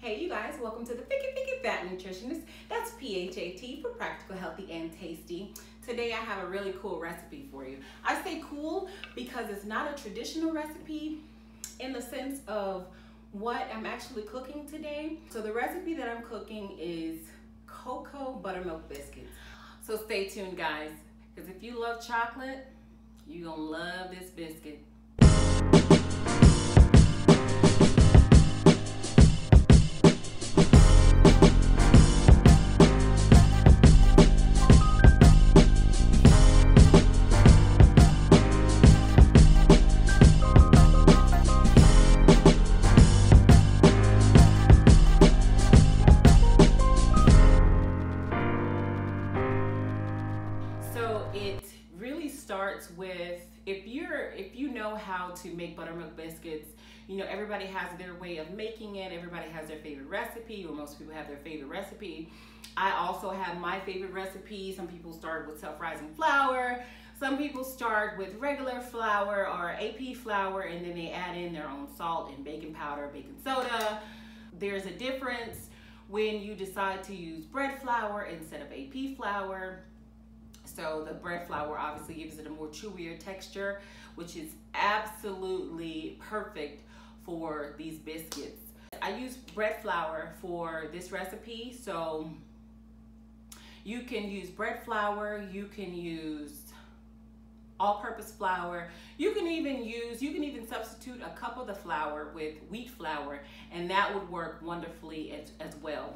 Hey you guys, welcome to the Fat Nutritionist. That's PHAT for practical, healthy, and tasty. Today I have a really cool recipe for you. I say cool because it's not a traditional recipe in the sense of what I'm actually cooking today. So the recipe that I'm cooking is cocoa buttermilk biscuits. So stay tuned guys, because if you love chocolate, you're gonna love this biscuit. Starts with, if you know how to make buttermilk biscuits, you know everybody has their way of making it, everybody has their favorite recipe, or most people have their favorite recipe. I also have my favorite recipe. Some people start with self-rising flour, some people start with regular flour or AP flour, and then they add in their own salt and baking powder, baking soda. There's a difference when you decide to use bread flour instead of AP flour. So the bread flour obviously gives it a more chewier texture, which is absolutely perfect for these biscuits. I use bread flour for this recipe, so you can use bread flour, you can use all-purpose flour, you can even substitute a cup of the flour with wheat flour, and that would work wonderfully as well.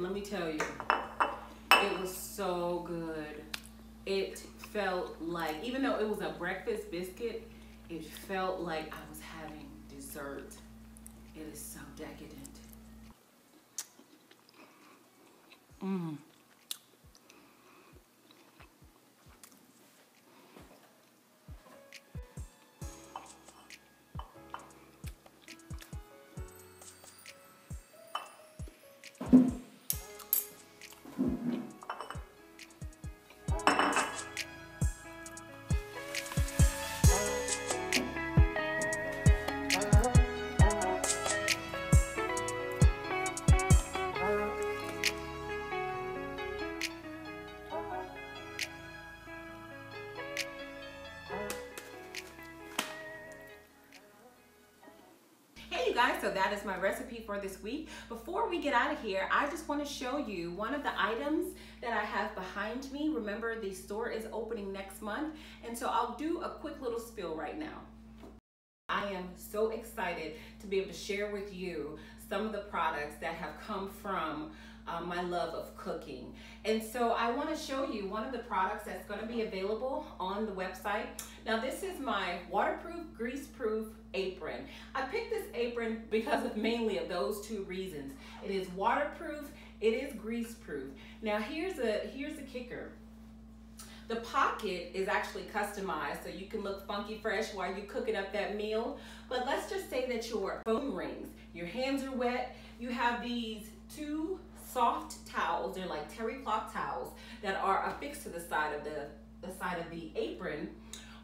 Let me tell you, it was so good. It felt like, even though it was a breakfast biscuit, it felt like I was having dessert. It is so decadent. Guys, so that is my recipe for this week. Before we get out of here, I just want to show you one of the items that I have behind me. Remember, the store is opening next month, and so I'll do a quick little spill right now. I am so excited to be able to share with you some of the products that have come from my love of cooking. And so I want to show you one of the products that's going to be available on the website. Now, this is my waterproof, greaseproof apron. I picked this apron because of mainly of those two reasons. It is waterproof, it is greaseproof. Now, here's a kicker. The pocket is actually customized so you can look funky fresh while you're cooking up that meal. But let's just say that your phone rings, your hands are wet, you have these two soft towels, they're like terry cloth towels that are affixed to the side of the side of the apron.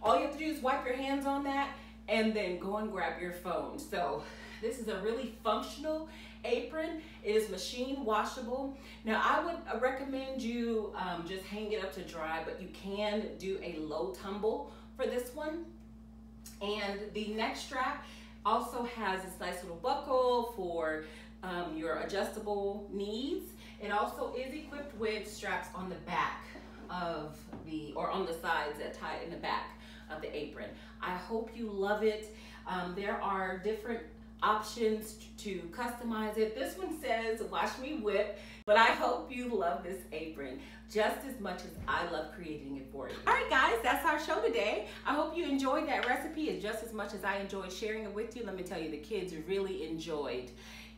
All you have to do is wipe your hands on that and then go and grab your phone. So this is a really functional apron. It is machine washable. Now, I would recommend you just hang it up to dry, but you can do a low tumble for this one. And the neck strap also has this nice little buckle for your adjustable needs. It also is equipped with straps on the back of the, or on the sides that tie in the back of the apron. I hope you love it. There are different options to customize it. This one says, "Watch me whip," but I hope you love this apron just as much as I love creating it for you. All right, guys, that's our show today. I hope you enjoyed that recipe just as much as I enjoyed sharing it with you. Let me tell you, the kids really enjoyed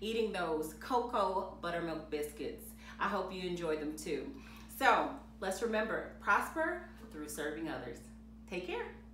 eating those cocoa buttermilk biscuits. I hope you enjoyed them too. So let's remember, prosper through serving others. Take care.